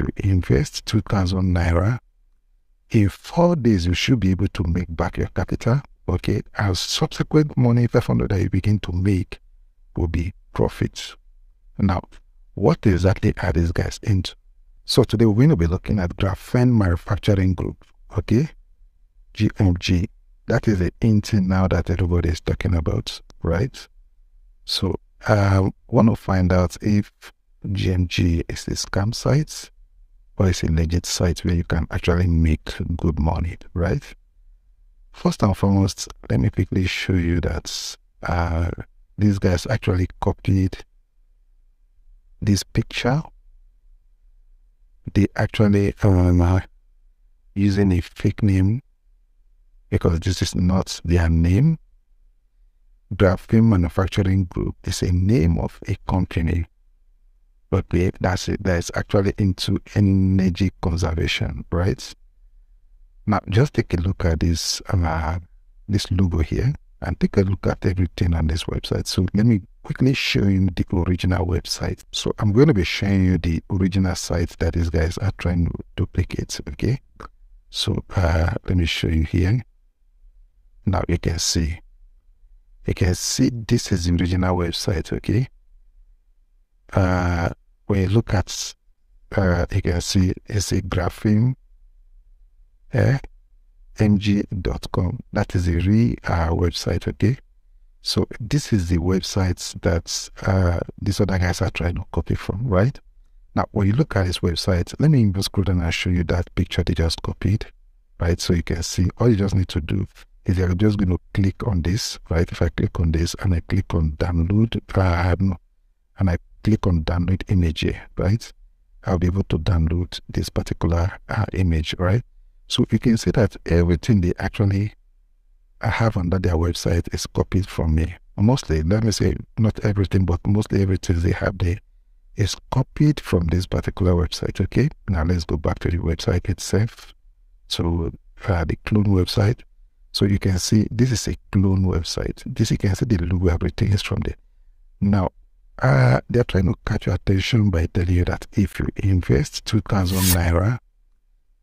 if you invest 2,000 naira, in 4 days, you should be able to make back your capital, okay? And subsequent money, 500 that you begin to make will be profits. Now, what exactly are these guys into? So today we're going to be looking at Graphene Manufacturing Group, okay? GMG. That is the in thing now that everybody is talking about, right? So want to find out if GMG is a scam site or it's a legit site where you can actually make good money, right? First and foremost, let me quickly show you that these guys actually copied this picture. They actually using a fake name, because this is not their name. Graphene Manufacturing Group is a name of a company, okay, that's it, that is actually into energy conservation, right? Now, just take a look at this, this logo here, and take a look at everything on this website. So let me quickly show you the original website. So I'm going to be showing you the original site that these guys are trying to duplicate, okay? So let me show you here. Now you can see this is the original website, okay? When you look at, you can see it's a graphene mg.com. That is a real website, okay? So this is the website that these other guys are trying to copy from, right? Now, when you look at this website, let me even scroll down and show you that picture they just copied, right? So you can see, all you just need to do is you're just going to click on this, right? If I click on this and I click on download, and I click on download image here, right? I'll be able to download this particular image, right? So you can see that everything they actually have under their website is copied from me. Mostly, let me say, not everything, but mostly everything they have there is copied from this particular website, okay? Now let's go back to the website itself. So the clone website. So you can see this is a clone website. This, you can see the logo, everything is from there. Now, they're trying to catch your attention by telling you that if you invest 2,000 naira,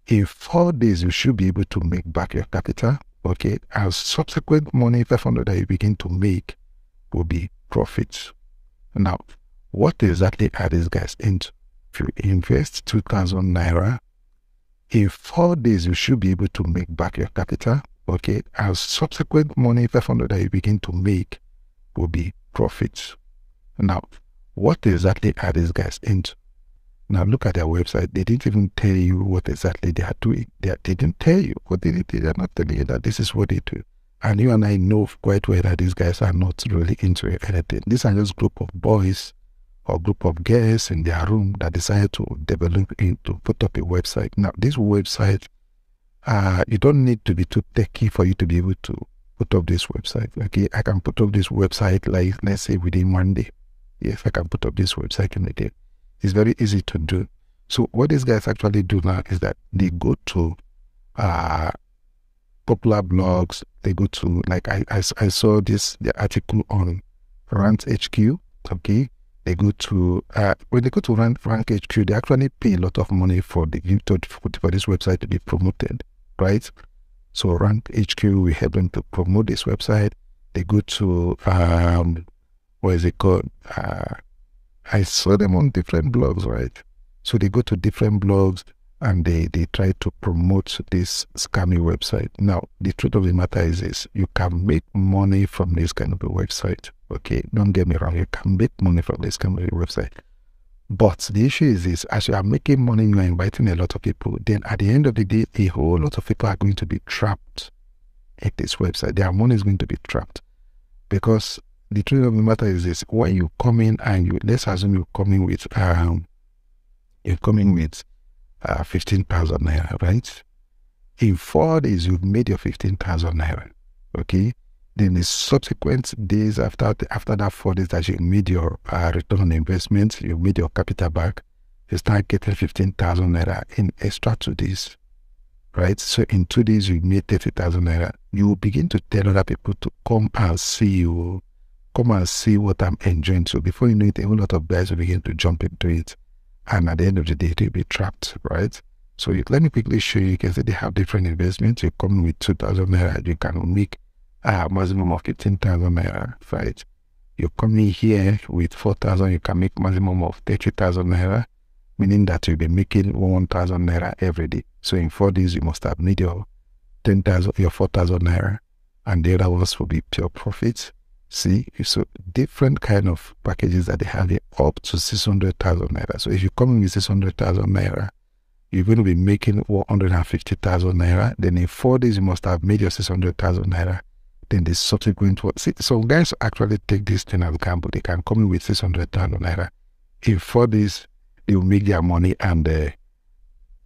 in 4 days, you should be able to make back your capital, okay? And subsequent money, 500 that you begin to make will be profits. Now, what exactly are these guys into? If you invest 2,000 naira, in 4 days, you should be able to make back your capital, okay? And subsequent money, 500 that you begin to make will be profits. Now, what exactly are these guys into? Now, look at their website. They didn't even tell you what exactly they are doing. They didn't tell you what they did. They are not telling you that this is what they do. And you and I know quite well that these guys are not really into anything. These are just a group of boys or group of girls in their room that decided to develop into put up a website. Now, this website, you don't need to be too techy for you to be able to put up this website. Okay, I can put up this website, like, let's say, within 1 day. Yes, I can put up this website in a day. It's very easy to do. So what these guys actually do now is that they go to popular blogs. They go to, like, I saw this, the article on Rank HQ, okay? They go to, when they go to Rank HQ, they actually pay a lot of money for the for this website to be promoted, right? So Rank HQ, we help them to promote this website. They go to, what is it called? I saw them on different blogs, right? So they go to different blogs and they try to promote this scammy website. Now, the truth of the matter is this: you can make money from this kind of a website, okay? Don't get me wrong, you can make money from this kind of a website. But the issue is this: as you are making money, you are inviting a lot of people. Then at the end of the day, a whole lot of people are going to be trapped at this website. Their money is going to be trapped, because the truth of the matter is this: when you come in and you, let's assume you're coming with 15,000 naira, right? In 4 days, you've made your 15,000 naira, okay? Then the subsequent days after that 4 days that you made your return on investment, you made your capital back, you start getting 15,000 naira in extra 2 days, right? So in 2 days, you made 30,000 naira. You will begin to tell other people to come and see you. Come and see what I'm enjoying. So before you know it, a whole lot of guys will begin to jump into it. And at the end of the day, they'll be trapped, right? So let me quickly show you. You can see they have different investments. You come with 2,000 Naira, you can make a maximum of 15,000 Naira, right? You come in here with 4,000, you can make maximum of 30,000 Naira, meaning that you'll be making 1,000 Naira every day. So in 4 days, you must have made your 10,000, your 4,000 Naira, and the other ones will be pure profits. See, so different kind of packages that they have here, up to 600,000 Naira. So if you come in with 600,000 Naira, you're going to be making 150,000 Naira. Then in 4 days, you must have made your 600,000 Naira. Then the subsequent one. See, so guys actually take this thing as gamble. They can come in with 600,000 Naira. In 4 days, they will make their money, and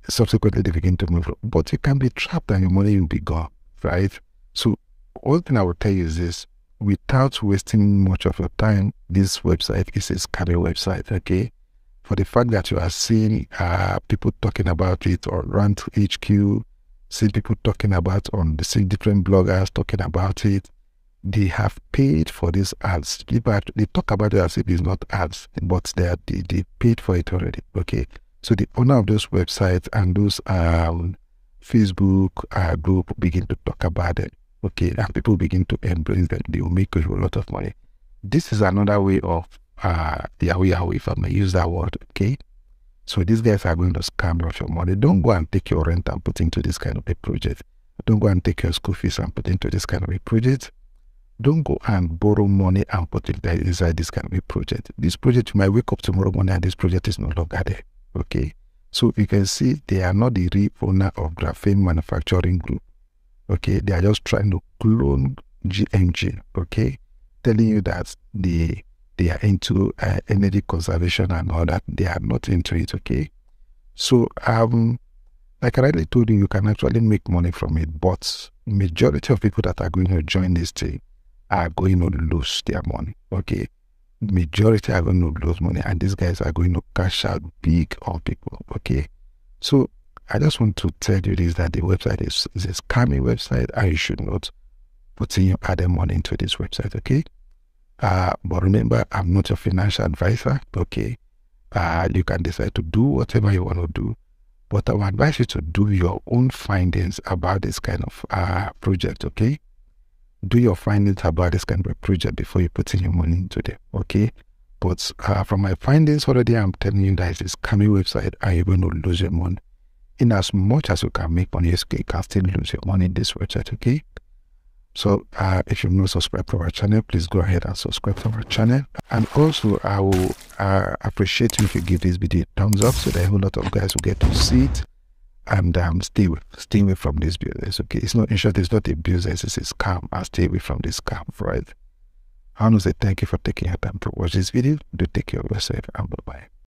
subsequently they begin to move. But you can be trapped and your money will be gone, right? So one thing I will tell you is this: without wasting much of your time, this website is a scary website, okay? For the fact that you are seeing people talking about it, or Rank HQ, see people talking about on the same different bloggers talking about it. They have paid for these ads. They talk about it as if it's not ads, but they paid for it already. Okay. So the owner of those websites and those Facebook group begin to talk about it. Okay. And people begin to embrace that they will make a lot of money. This is another way of Yahoo, if I may use that word. Okay. So these guys are going to scam you of your money. Don't go and take your rent and put into this kind of a project. Don't go and take your school fees and put into this kind of a project. Don't go and borrow money and put it inside this kind of a project. This project, you might wake up tomorrow morning and this project is no longer there. Okay. So you can see they are not the real owner of Graphene Manufacturing Group. Okay. They are just trying to clone GMG. Okay. Telling you that they are into energy conservation and all that. They are not into it, okay? So, like I already told you, you can actually make money from it, but majority of people that are going to join this thing are going to lose their money, okay? Majority are going to lose money, and these guys are going to cash out big on people, okay? So, I just want to tell you this, that the website is a scammy website, and you should not put in your other money into this website, okay? But remember, I'm not your financial advisor, okay? You can decide to do whatever you want to do, but I would advise you to do your own findings about this kind of project, okay? Do your findings about this kind of project before you put in your money into them, okay? But from my findings already, I'm telling you that it's a scammy website and you're going to lose your money. In as much as you can make money, you can still lose your money in this website, okay? So if you've not subscribed to our channel, please go ahead and subscribe to our channel. And also, I will appreciate you if you give this video a thumbs up so that a whole lot of guys will get to see it. And stay away from this business, okay? It's not, in short, it's not a business, it's a scam. And stay away from this scam, right? I want to say thank you for taking your time to watch this video. Do take care of yourself, and bye-bye.